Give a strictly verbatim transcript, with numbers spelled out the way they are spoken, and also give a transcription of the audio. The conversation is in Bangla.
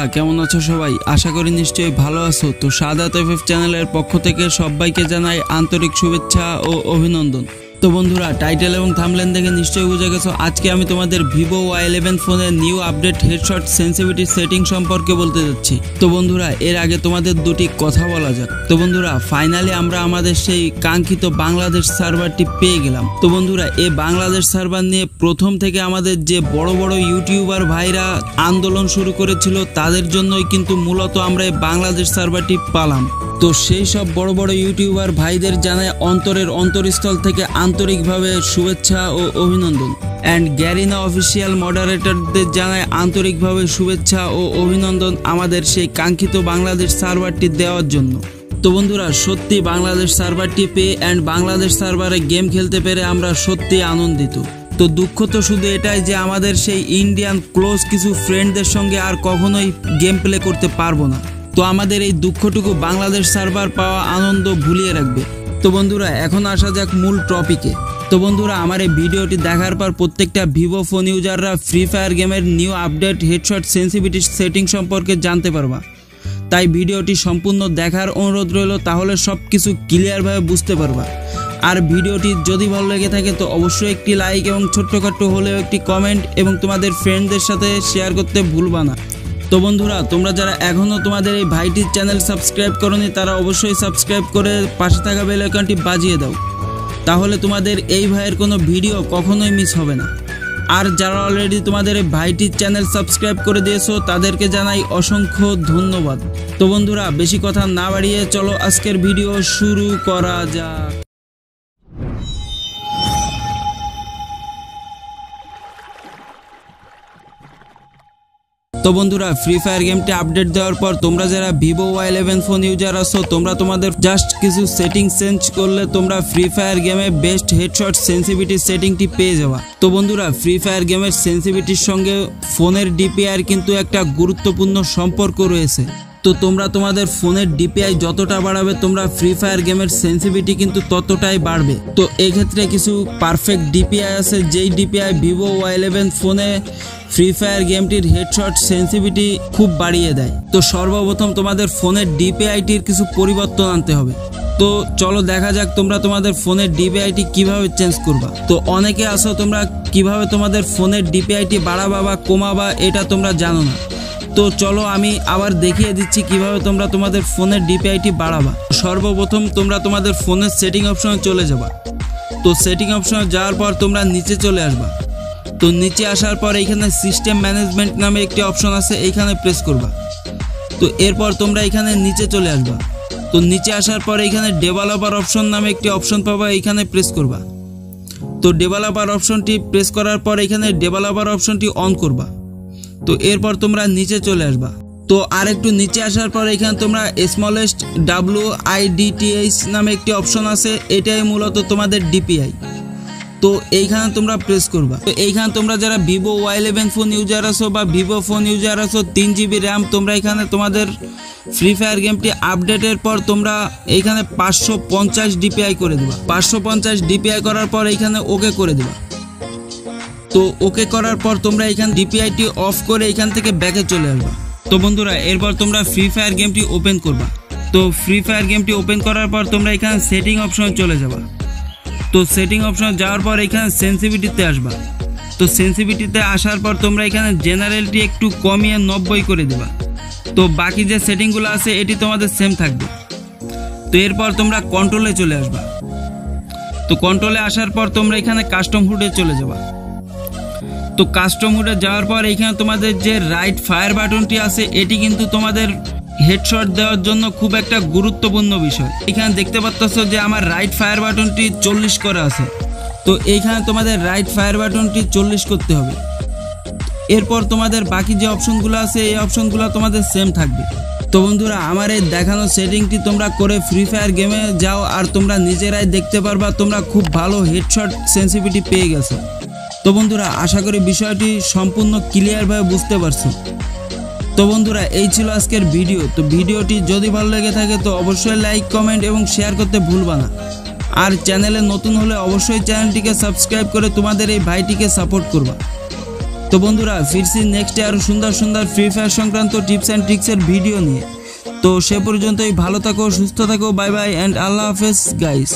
বন্ধুরা কেমন আছো সবাই আশা করি নিশ্চয়ই ভালো আছো তো সাদাত এফএফ চ্যানেলের পক্ষ থেকে সবাইকে জানাই আন্তরিক শুভেচ্ছা ও অভিনন্দন। তো বন্ধুরা টাইটেল এবং থাম্বনেল দেখে নিশ্চয়ই বুঝে গেছো আজকে আমি তোমাদের ভিভো ওয়াই ইলেভেন ফোনের new update headshot sensitivity setting সম্পর্কে বলতে যাচ্ছি। তো বন্ধুরা এর আগে তোমাদের দুটি কথা বলা যাক। তো বন্ধুরা ফাইনালি আমরা আমাদের সেই কাঙ্ক্ষিত বাংলাদেশ সার্ভারটি পেয়ে গেলাম। তো বন্ধুরা এই বাংলাদেশ সার্ভার নিয়ে প্রথম থেকে আমাদের যে বড় বড় ইউটিউবার ভাইরা আন্দোলন শুরু করেছিল তাদের জন্যই কিন্তু মূলত আমরা এই বাংলাদেশ সার্ভারটি পালাম। তো সেই সব বড় বড় ইউটিউবার ভাইদের জানায় অন্তরের অন্তরস্থল থেকে আন্তরিকভাবে শুভেচ্ছা ও অভিনন্দন অ্যান্ড গ্যারিনা অফিসিয়াল মডারেটরদের জানায় আন্তরিকভাবে শুভেচ্ছা ও অভিনন্দন আমাদের সেই কাঙ্ক্ষিত বাংলাদেশ সার্ভারটি দেওয়ার জন্য। তো বন্ধুরা সত্যি বাংলাদেশ সার্ভারটি পেয়ে অ্যান্ড বাংলাদেশ সার্ভারে গেম খেলতে পেরে আমরা সত্যি আনন্দিত। তো দুঃখ তো শুধু এটাই যে আমাদের সেই ইন্ডিয়ান ক্লোজ কিছু ফ্রেন্ডদের সঙ্গে আর কখনোই গেম প্লে করতে পারবো না। তো আমাদের এই দুঃখটুকু বাংলাদেশ সার্ভার পাওয়া আনন্দ ভুলিয়ে রাখবে। তো বন্ধুরা এখন আসা যাক মূল টপিকে। তো বন্ধুরা আমার এই ভিডিওটি দেখার পর প্রত্যেকটা ভিভো ফোন ইউজাররা ফ্রি ফায়ার গেমের new update headshot sensitivity setting সম্পর্কে জানতে পারবা, তাই ভিডিওটি সম্পূর্ণ দেখার অনুরোধ রইল, তাহলে সব কিছু ক্লিয়ারভাবে বুঝতে পারবা। আর ভিডিওটি যদি ভালো লেগে থাকে তো অবশ্যই একটি লাইক এবং ছোট্টখাট্ট হলেও একটি কমেন্ট এবং তোমাদের ফ্রেন্ডদের সাথে শেয়ার করতে ভুলবা না। তো বন্ধুরা তোমরা যারা এখনও তোমাদের এই ভাইটির চ্যানেল সাবস্ক্রাইব করোনি তারা অবশ্যই সাবস্ক্রাইব করে পাশে থাকা বেল আইকনটি বাজিয়ে দাও, তাহলে তোমাদের এই ভাইয়ের কোনো ভিডিও কখনোই মিস হবে না। আর যারা অলরেডি তোমাদের এই ভাইটির চ্যানেল সাবস্ক্রাইব করে দিয়েছো তাদেরকে জানাই অসংখ্য ধন্যবাদ। তো বন্ধুরা বেশি কথা না বাড়িয়ে চলো আজকের ভিডিও শুরু করা যাক। তো বন্ধুরা ফ্রি ফায়ার গেমটি আপডেট দেওয়ার পর তোমরা যারা Vivo Y eleven phone user আছো তোমরা তোমাদের জাস্ট কিছু সেটিং চেঞ্জ করলে তোমরা ফ্রি ফায়ার গেমে বেস্ট হেডশট সেনসিটিভিটি সেটিংটি পেয়ে যাবা। তো বন্ধুরা ফ্রি ফায়ার গেমের সেনসিটিভিটির সঙ্গে ফোনের ডিপিআইয়ের কিন্তু একটা গুরুত্বপূর্ণ সম্পর্ক রয়েছে। তো তোমরা তোমাদের ফোনের ডিপিআই যতটা বাড়াবে তোমরা ফ্রি ফায়ার গেমের সেনসিটিভিটি কিন্তু ততটাই বাড়বে। তো এক্ষেত্রে কিছু পারফেক্ট ডিপিআই আছে যেই ডিপিআই ভিভো ওয়াই ইলেভেন ফোনে ফ্রি ফায়ার গেমটির হেডশট সেনসিটিভিটি খুব বাড়িয়ে দেয়। তো সর্বপ্রথম তোমাদের ফোনের ডিপিআইটির কিছু পরিবর্তন আনতে হবে। তো চলো দেখা যাক তোমরা তোমাদের ফোনের ডিপিআইটি কিভাবে চেঞ্জ করবা। তো অনেকে আসো তোমরা কিভাবে তোমাদের ফোনের ডিপিআইটি বাড়াবা বা কমাবা এটা তোমরা জানো না। তো চলো আমি আবার দেখিয়ে দিচ্ছি কিভাবে তোমরা তোমাদের ফোনের ডিপিআইটি বাড়াবা। সর্বপ্রথম তোমরা তোমাদের ফোনের সেটিং অপশনে চলে যাবা। তো সেটিং অপশনে যাওয়ার পর তোমরা নিচে চলে আসবা। তো নিচে আসার পর এইখানে সিস্টেম ম্যানেজমেন্ট নামে একটি অপশন আছে, এইখানে প্রেস করবা। তো এরপর তোমরা এখানে নিচে চলে আসবা। তো নিচে আসার পর এইখানে ডেভেলপার অপশন নামে একটি অপশন পাবা, এইখানে প্রেস করবা। তো ডেভেলপার অপশনটি প্রেস করার পর এখানে ডেভেলপার অপশনটি অন করবা। তো এরপর তোমরা নিচে চলে আসবা। তো আরেকটু নিচে আসার পর এখানে তোমরা smallest W I D T H নামে একটি অপশন আছে, এটাই মূলত তোমাদের ডিপিআই। তো এইখানে তোমরা প্রেস করবা। তো এইখানে তোমরা যারা Vivo Y eleven phone user আছো বা ভিভো ফোন ইউজার আছো তিন জিবি র্যাম তোমরা এখানে তোমাদের ফ্রি ফায়ার গেমটি আপডেটের পর তোমরা এইখানে পাঁচশো পঞ্চাশ ডিপিআই করে দেবা। পাঁচশো পঞ্চাশ ডিপিআই করার পর এইখানে ওকে করে দেবা। তো ওকে করার পর তোমরা এইখানে ডিপিআইটি অফ করে এইখান থেকে ব্যাকে চলে আসবা। তো বন্ধুরা এরপর তোমরা ফ্রি ফায়ার গেমটি ওপেন করবা। তো ফ্রি ফায়ার গেমটি ওপেন করার পর তোমরা এখানে সেটিং অপশনে চলে যাবা। তো সেটিং অপশনে যাওয়ার পর এখানে সেনসিটিভিটিতে আসবা। তো সেনসিটিভিটিতে আসার পর তোমরা এখানে জেনারেলটি একটু কমিয়ে নব্বই করে দেবা। তো বাকি যে সেটিংগুলো আছে এটি তোমাদের সেম থাকবে। তো এরপর তোমরা কন্ট্রোলে চলে আসবা। তো কন্ট্রোলে আসার পর তোমরা এখানে কাস্টম হুডে চলে যাবা। তো কাস্টম হুডে যাওয়ার পর এখানে তোমাদের যে রাইট ফায়ার বাটনটি আছে এটি কিন্তু তোমাদের হেডশট দেওয়ার জন্য খুব একটা গুরুত্বপূর্ণ বিষয়। এখানে দেখতে পাচ্ছ যে আমার রাইট ফায়ার বাটনটি চল্লিশ করে আছে। তো এইখানে তোমাদের রাইট ফায়ার বাটনটি চল্লিশ করতে হবে। এরপর তোমাদের বাকি যে অপশনগুলো আছে এই অপশনগুলো তোমাদের সেম থাকবে। তো বন্ধুরা আমার এই দেখানো সেটিংটি তোমরা করে ফ্রি ফায়ার গেমে যাও আর তোমরা নিজেরাই দেখতে পারবা তোমরা খুব ভালো হেডশট সেনসিটিভিটি পেয়ে গেছো। তো বন্ধুরা আশা করি বিষয়টি সম্পূর্ণ ক্লিয়ারভাবে বুঝতে পারছো। তো বন্ধুরা এই ছিল আজকের ভিডিও। তো ভিডিওটি যদি ভালো লেগে থাকে তো অবশ্যই লাইক কমেন্ট এবং শেয়ার করতে ভুলবা না। আর চ্যানেলে নতুন হলে অবশ্যই চ্যানেলটিকে সাবস্ক্রাইব করে তোমাদের এই ভাইটিকে সাপোর্ট করবা। तो बंधुरा फिर नेक्स्ट डे और सुंदर सुंदर free fire Sankrant tips and tricks video नहीं तो से पर्यन्तই ভালো থাকো সুস্থ থাকো বাই বাই এন্ড আল্লাহ হাফেজ গাইস।